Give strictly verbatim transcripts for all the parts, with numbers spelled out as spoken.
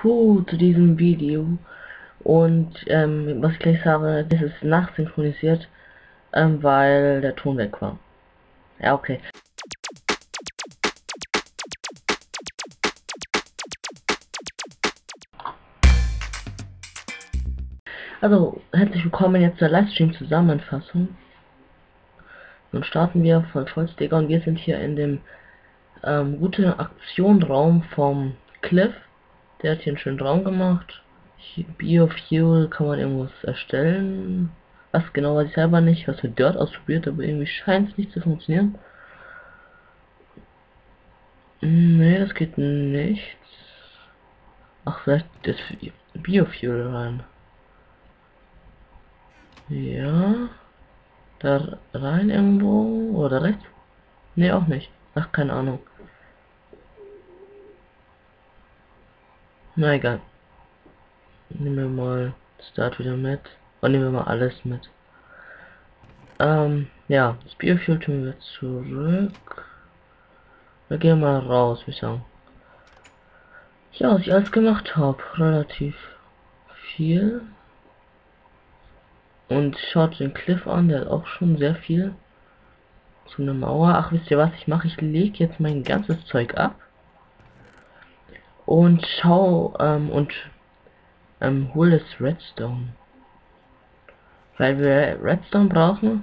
Crew zu diesem Video. Und ähm, was ich gleich sage, das ist nachsynchronisiert, ähm, weil der Ton weg war. Ja, okay. Also, herzlich willkommen jetzt zur Livestream-Zusammenfassung. Nun starten wir von Vollsticker und wir sind hier in dem ähm, guten Aktionraum vom Cliff. Der hat hier einen schönen Raum gemacht. Biofuel kann man irgendwas erstellen. Was genau weiß ich selber nicht, was für Dirt ausprobiert, aber irgendwie scheint es nicht zu funktionieren. Ne, das geht nicht. Ach, vielleicht das Biofuel rein. Ja. Da rein irgendwo oder rechts? Ne, auch nicht. Ach, keine Ahnung. Na egal. Nehmen wir mal Start wieder mit. Und nehmen wir mal alles mit. Ähm, ja, das Biofuel tun wir zurück. Wir gehen mal raus, wie sagen. Ja, was ich alles gemacht habe, relativ viel. Und schaut den Cliff an, der hat auch schon sehr viel. Zu einer Mauer. Ach, wisst ihr was ich mache? Ich lege jetzt mein ganzes Zeug ab. Und schau, ähm, und ähm, hol das Redstone. Weil wir Redstone brauchen.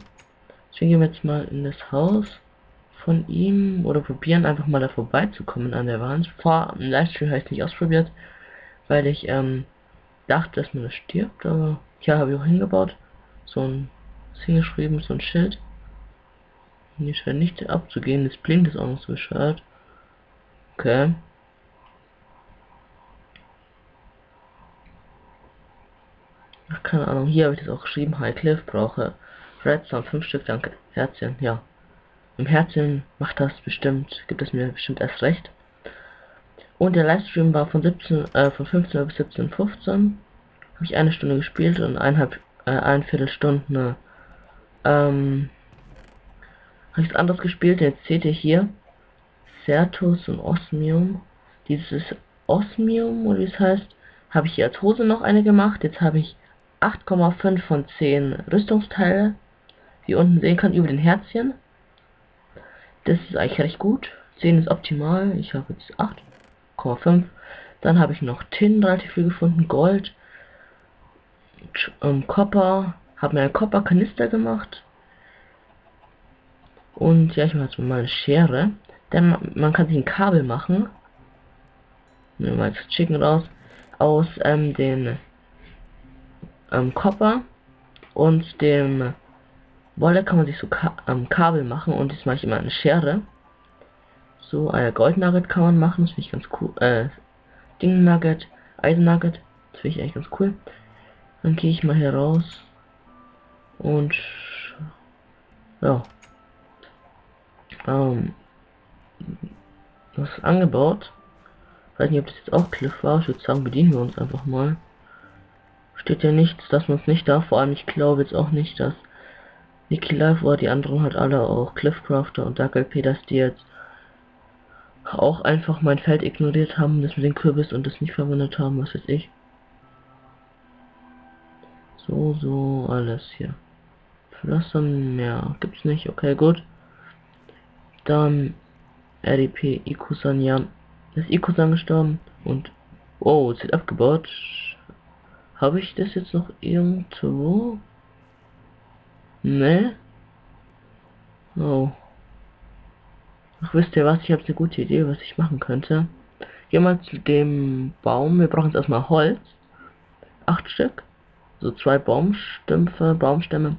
Deswegen gehen wir jetzt mal in das Haus von ihm oder probieren einfach mal da vorbeizukommen an der Wand. Vor dem Livestream habe ich es nicht ausprobiert, weil ich ähm, dachte, dass man das stirbt, aber ja, habe ich auch hingebaut. So ein hingeschrieben, so ein Schild. Hier scheint nicht abzugehen, das blinkt ist auch noch so bescheuert. Okay. Ach, keine Ahnung, hier habe ich das auch geschrieben, High Cliff brauche Redstone, fünf Stück, danke, Herzchen, ja. Im Herzchen macht das bestimmt, gibt es mir bestimmt erst recht. Und der Livestream war von siebzehn, äh, von fünfzehn bis siebzehn Uhr fünfzehn. Habe ich eine Stunde gespielt und eineinhalb, äh, ein Viertelstunden, ähm, habe ich es anders gespielt, jetzt seht ihr hier, Certus und Osmium. Dieses Osmium, oder wie es heißt, habe ich hier als Hose noch eine gemacht, jetzt habe ich acht Komma fünf von zehn Rüstungsteile, wie ihr unten sehen könnt, über den Herzchen. Das ist eigentlich recht gut. zehn ist optimal. Ich habe jetzt acht Komma fünf. Dann habe ich noch Tin relativ viel gefunden. Gold. Ähm, Copper. Habe mir einen Copper-Kanister gemacht. Und ja, ich mache jetzt mal eine Schere. Denn man, man kann sich ein Kabel machen. Nehmen wir mal das Chicken raus. Aus ähm, den Ähm, Copper und dem Wolle kann man sich so Ka ähm, Kabel machen und das mache ich immer eine Schere. So, ein Goldnugget kann man machen, das finde ich ganz cool. Äh, Ding Nugget, Eisen Nugget, das finde ich eigentlich ganz cool. Dann gehe ich mal hier raus und ja. Ähm, das ist angebaut. Ich weiß nicht, ob das jetzt auch Cliff war, ich würde sagen, bedienen wir uns einfach mal. Steht ja nichts, dass man es nicht darf. Vor allem, ich glaube jetzt auch nicht, dass Niki Live oder die anderen halt alle auch Cliffcrafter und Dark L P, dass die jetzt auch einfach mein Feld ignoriert haben, das mit den Kürbis und das nicht verwendet haben, was weiß ich. So, so, alles hier. Pflastern, mehr gibt's nicht, okay, gut. Dann R D P Ikusan, ja. Ist Ikusan gestorben und oh, es wird abgebaut. Habe ich das jetzt noch irgendwo? Ne? Oh. Ach, wisst ihr was? Ich habe eine gute Idee, was ich machen könnte. Geh mal zu dem Baum. Wir brauchen jetzt erstmal Holz. Acht Stück. So zwei Baumstümpfe, Baumstämme.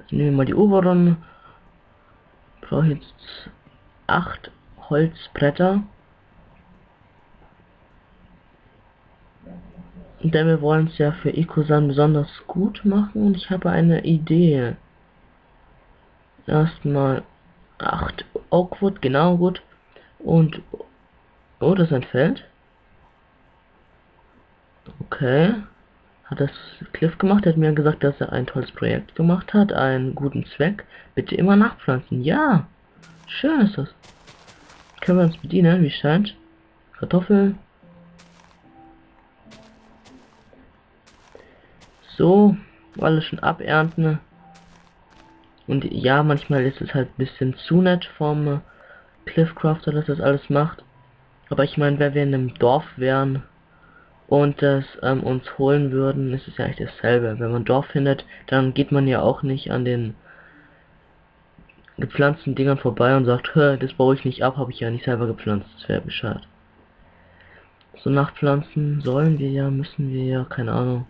Jetzt nehmen wir mal die oberen. Ich brauche jetzt acht Holzbretter. Denn wir wollen es ja für Ikusan besonders gut machen und ich habe eine Idee. Erstmal acht Oakwood, genau gut. Und oh, das ist ein Feld. Okay. Hat das Cliff gemacht, er hat mir gesagt, dass er ein tolles Projekt gemacht hat, einen guten Zweck. Bitte immer nachpflanzen. Ja. Schön ist das. Können wir uns bedienen, wie scheint. Kartoffeln. So, alles schon abernten. Und ja, manchmal ist es halt ein bisschen zu nett vom Cliffcrafter, dass das alles macht. Aber ich meine, wenn wir in einem Dorf wären und das ähm, uns holen würden, ist es ja eigentlich dasselbe. Wenn man ein Dorf findet, dann geht man ja auch nicht an den gepflanzten Dingern vorbei und sagt, das baue ich nicht ab, habe ich ja nicht selber gepflanzt, das wäre Bescheid. So, nachpflanzen sollen wir ja, müssen wir ja, keine Ahnung.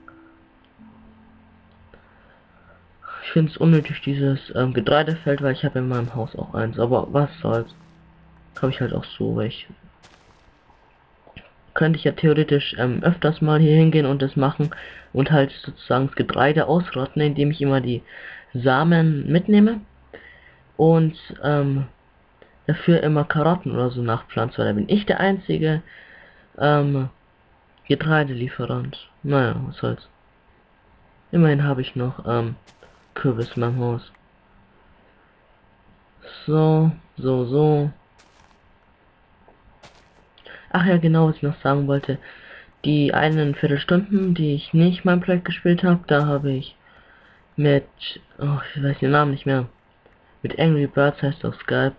Ich finde es unnötig, dieses ähm, Getreidefeld, weil ich habe in meinem Haus auch eins, aber was soll's. Habe ich halt auch so weg. Könnte ich ja theoretisch ähm, öfters mal hier hingehen und das machen und halt sozusagen das Getreide ausrotten, indem ich immer die Samen mitnehme und ähm, dafür immer Karotten oder so nachpflanze, weil da bin ich der einzige ähm, Getreidelieferant. Naja, was soll's. Immerhin habe ich noch ähm, Kürbis in meinem Haus. So, so, so. Ach ja, genau, was ich noch sagen wollte. Die einen Viertelstunden, die ich nicht mein Projekt gespielt habe, da habe ich mit, oh, ich weiß den Namen nicht mehr, mit Angry Birds, heißt auf Skype,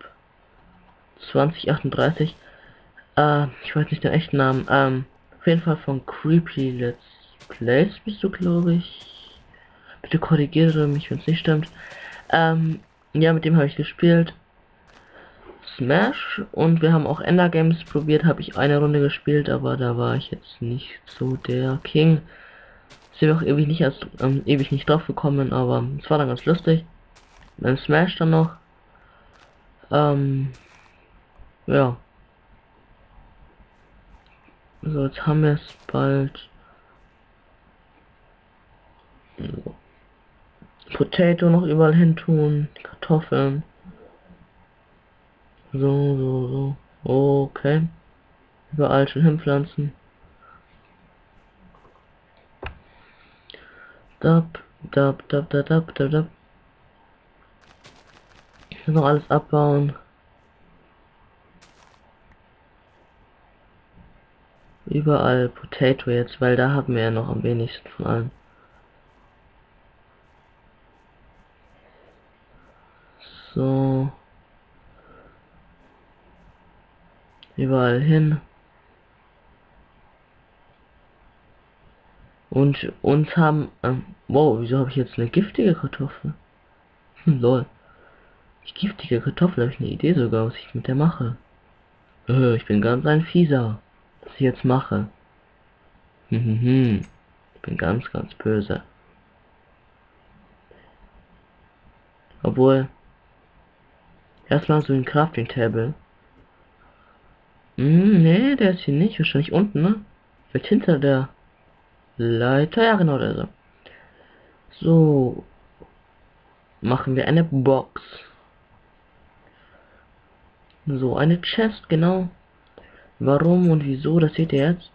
zwanzig achtunddreißig, äh, ich weiß nicht den echten Namen, ähm, auf jeden Fall von Creepy Let's Plays bist du, glaube ich, bitte korrigiere mich, wenn es nicht stimmt, ähm, ja, mit dem habe ich gespielt, Smash, und wir haben auch Ender Games probiert, habe ich eine Runde gespielt, aber da war ich jetzt nicht so der King. Sind wir auch ewig nicht, als, ähm, ewig nicht drauf gekommen, aber es war dann ganz lustig. Dann Smash dann noch. Ähm, ja. So, jetzt haben wir es bald. So. Potato noch überall hin tun, Kartoffeln. So, so, so. Okay. Überall schon hinpflanzen. Dab, dab, dab, dab, dab, dab, dab. Noch alles abbauen. Überall Potato jetzt, weil da haben wir ja noch am wenigsten von allem. So. Überall hin. Und uns haben... Ähm, wow, wieso habe ich jetzt eine giftige Kartoffel? Hm, lol. Die giftige Kartoffel, habe ich eine Idee sogar, was ich mit der mache. Äh, ich bin ganz ein Fieser, was ich jetzt mache. Hm, hm, hm. Ich bin ganz, ganz böse. Obwohl... Erstmal so ein Crafting-Table. Hm, nee, der ist hier nicht. Wahrscheinlich unten, ne? Vielleicht hinter der Leiter. Ja, genau, der ist er. So. Machen wir eine Box. So, eine Chest, genau. Warum und wieso, das seht ihr jetzt.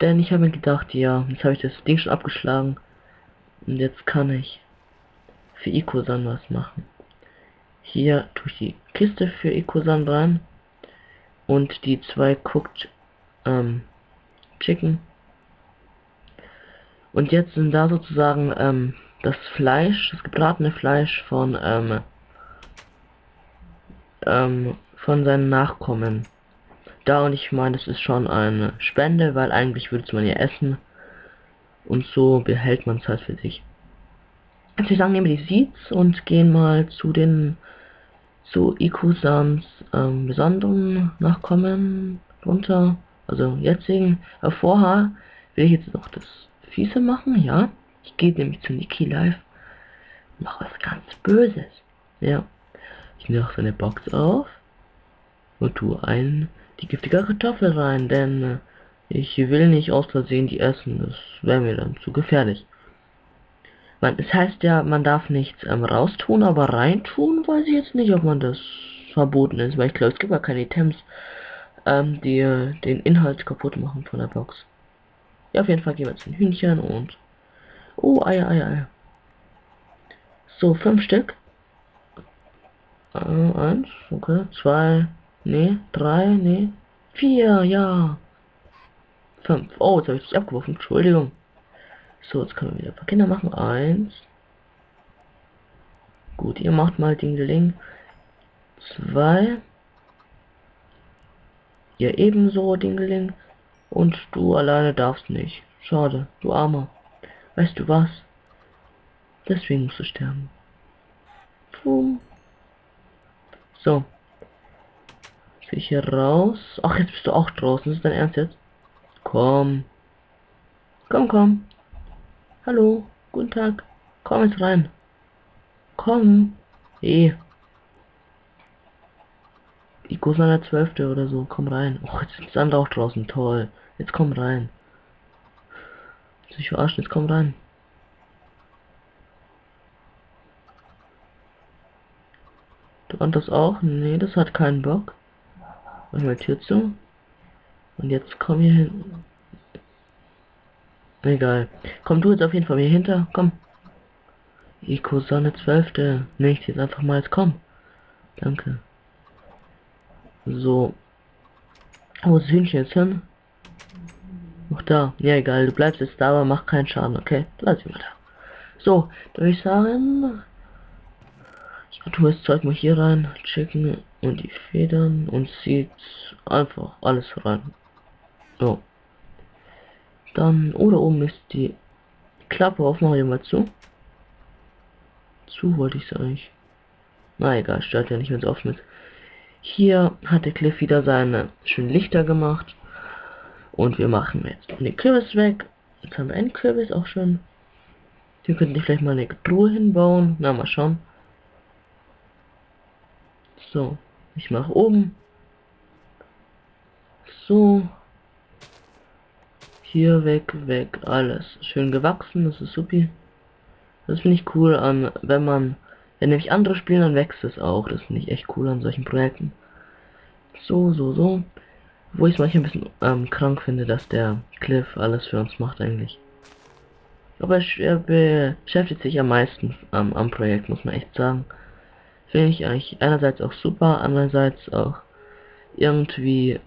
Denn ich habe mir gedacht, ja, jetzt habe ich das Ding schon abgeschlagen. Und jetzt kann ich für Ikosan was machen. Hier tue ich die Kiste für Ikosan rein. Und die zwei guckt ähm, Chicken. Und jetzt sind da sozusagen ähm, das Fleisch, das gebratene Fleisch von ähm, ähm, von seinen Nachkommen. Da, und ich meine, das ist schon eine Spende, weil eigentlich würde man ja essen. Und so behält man es halt für sich. Jetzt würde ich sagen, nehmen wir die Seeds und gehen mal zu den zu Ikosans ähm, besonderen Nachkommen runter, also jetzigen. Äh, vorher will ich jetzt noch das Fiese machen, ja. Ich gehe nämlich zu Niki Live und mache was ganz Böses. Ja. Ich nehme auch so eine Box auf und tue ein die giftige Kartoffel rein, denn äh, ich will nicht aus Versehen die essen, das wäre mir dann zu gefährlich. Man, es heißt ja, man darf nichts ähm, raustun, aber reintun, weiß ich jetzt nicht, ob man das verboten ist, weil ich glaube, es gibt ja keine Items, ähm, die äh, den Inhalt kaputt machen von der Box. Ja, auf jeden Fall gehen wir jetzt ein Hühnchen und... Oh, Eier, Eier, Eier. So, fünf Stück. Äh, eins, okay, zwei, nee, drei, nee, vier, ja. Fünf, oh, jetzt habe ich dich abgeworfen, Entschuldigung. So, jetzt können wir wieder ein paar Kinder machen. Eins. Gut, ihr macht mal Ding-Ding. Zwei. Ihr ebenso Ding-Ding. Und du alleine darfst nicht. Schade, du Armer. Weißt du was? Deswegen musst du sterben. Pum. So. Jetzt will ich hier raus. Ach, jetzt bist du auch draußen. Ist dein Ernst jetzt? Komm. Komm, komm. Hallo. Guten Tag. Komm jetzt rein. Komm. Hey. Ich gucke an der Zwölfte oder so. Komm rein. Och, jetzt sind die anderen auch draußen. Toll. Jetzt komm rein. Jetzt will ich verarschen. Jetzt komm rein. Und das auch? Nee, das hat keinen Bock. Mach mal Tür zu. Und jetzt komm hier hin. Egal. Komm du jetzt auf jeden Fall hier hinter. Komm. Ikosane Zwölfte. Nicht, jetzt einfach mal jetzt komm. Danke. So. Wo ist Hühnchen jetzt hin? Noch da. Ja, egal. Du bleibst jetzt da, aber mach keinen Schaden, okay? Bleib immer da. So, würde ich sagen... Du hast Zeug mal hier rein, Chicken und die Federn und zieht einfach alles rein. So. Dann, oder oben ist die Klappe auf, mach ich mal zu. Zu wollte ich es eigentlich. Na egal, stört ja nicht, wenn es offen ist. Hier hat der Cliff wieder seine schönen Lichter gemacht. Und wir machen jetzt den Kürbis weg. Jetzt haben wir einen Kürbis, auch schön. Hier könnten wir vielleicht mal eine Truhe hinbauen. Na, mal schauen. So, ich mache oben. So. Hier weg, weg, alles. Schön gewachsen, das ist supi. Das finde ich cool an, wenn man, wenn nämlich andere spielen, dann wächst es auch. Das finde ich echt cool an solchen Projekten. So, so, so. Wo ich es manchmal ein bisschen ähm, krank finde, dass der Cliff alles für uns macht eigentlich. Aber er beschäftigt sich am meisten ähm, am Projekt, muss man echt sagen. Finde ich eigentlich einerseits auch super, andererseits auch irgendwie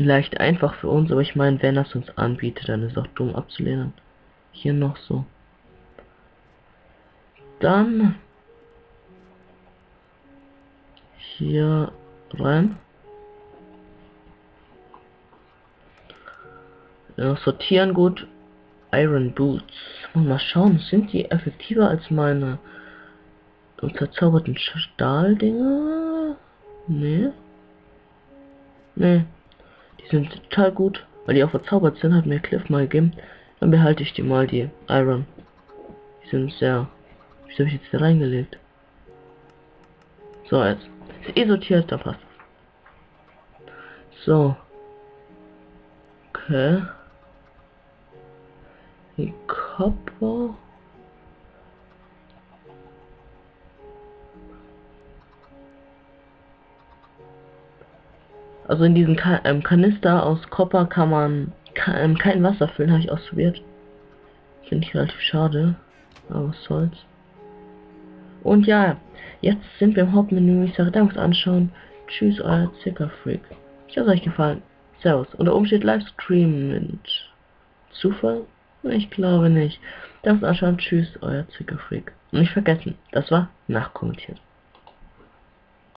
leicht einfach für uns, aber ich meine, wenn das uns anbietet, dann ist es auch dumm abzulehnen. Hier noch so. Dann hier rein. Ja, sortieren gut. Iron Boots. Mal schauen, sind die effektiver als meine... Und verzauberten Stahldinger? Nee. Nee. Die sind total gut, weil die auch verzaubert sind, hat mir Cliff mal gegeben. Dann behalte ich die mal, die Iron. Die sind sehr... Wieso habe ich jetzt hier reingelegt? So, jetzt. Ist eh sortiert, da passt. So. Okay. Die Kopper... Also in diesen Ka ähm, Kanister aus Kupfer kann man ka ähm, kein Wasser füllen, habe ich ausprobiert. Finde ich relativ schade. Aber was soll's. Und ja, jetzt sind wir im Hauptmenü. Ich sage Dank fürs Anschauen. Tschüss, euer Zckerfreak. Ich hoffe, es hat euch gefallen. Servus. Und da oben steht Livestream mit Zufall? Ich glaube nicht. Danke fürs Anschauen. Tschüss, euer Zckerfreak. Und nicht vergessen, das war nachkommentiert.